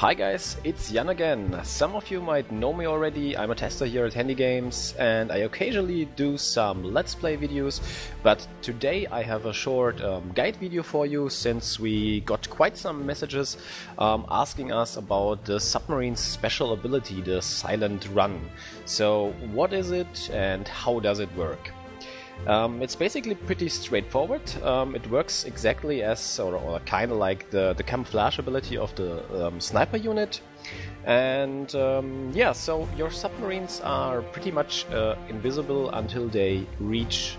Hi guys, it's Jan again. Some of you might know me already. I'm a tester here at Handy Games and I occasionally do some Let's Play videos, but today I have a short guide video for you, since we got quite some messages asking us about the submarine's special ability, the Silent Run. So what is it and how does it work? It's basically pretty straightforward. It works exactly as, or kind of like the camouflage ability of the sniper unit. And yeah, so your submarines are pretty much invisible until they reach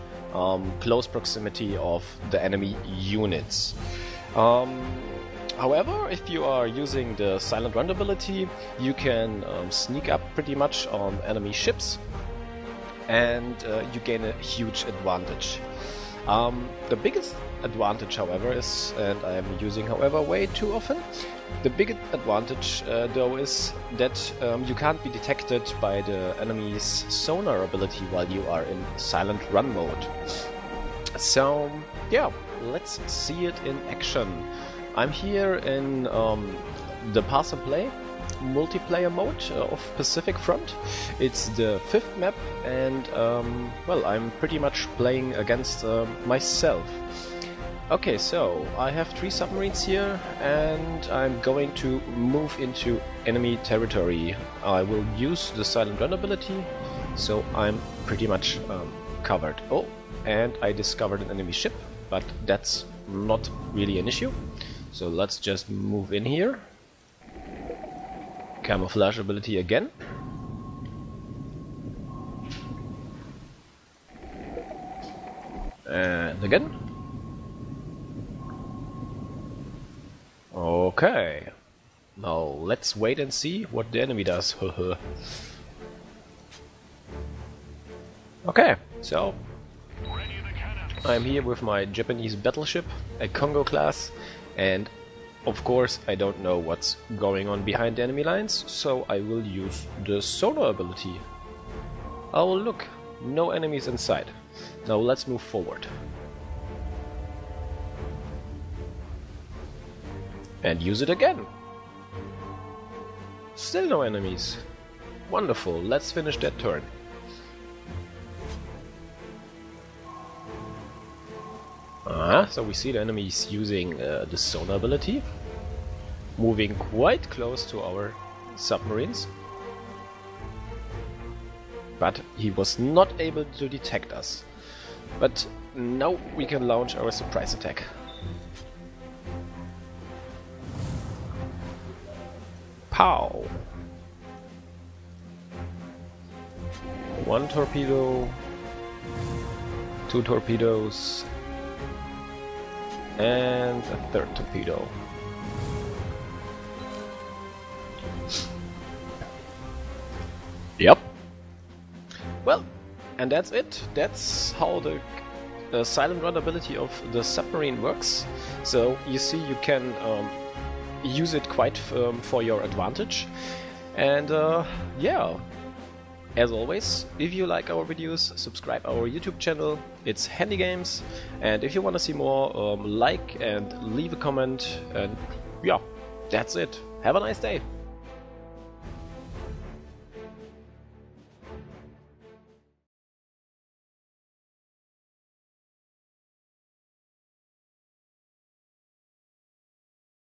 close proximity of the enemy units. However, if you are using the Silent Run ability, you can sneak up pretty much on enemy ships, and you gain a huge advantage. The biggest advantage, however, is, and I am using however way too often, the biggest advantage though is that you can't be detected by the enemy's sonar ability while you are in Silent Run mode. So yeah, let's see it in action. I'm here in the Pass and Play multiplayer mode of Pacific Front. It's the 5th map, and well, I'm pretty much playing against myself. Okay, so I have 3 submarines here and I'm going to move into enemy territory. I will use the Silent Run ability, so I'm pretty much covered. Oh, and I discovered an enemy ship, but that's not really an issue. So let's just move in here. Camouflage ability again. And again. Okay. Now let's wait and see what the enemy does. Okay, so I'm here with my Japanese battleship, a Kongo class, and of course, I don't know what's going on behind the enemy lines, so I will use the sonar ability. Oh look, no enemies inside. Now let's move forward. And use it again. Still no enemies. Wonderful, let's finish that turn. So we see the enemies using the sonar ability, moving quite close to our submarines, but he was not able to detect us. But now we can launch our surprise attack. Pow! One torpedo, 2 torpedoes, and a 3rd torpedo. Yep. Well, and that's it. That's how the Silent Run ability of the submarine works. So you see, you can use it quite for your advantage. And yeah, as always, if you like our videos, subscribe our YouTube channel, it's Handy Games, and if you want to see more, like and leave a comment, and yeah, that's it. Have a nice day!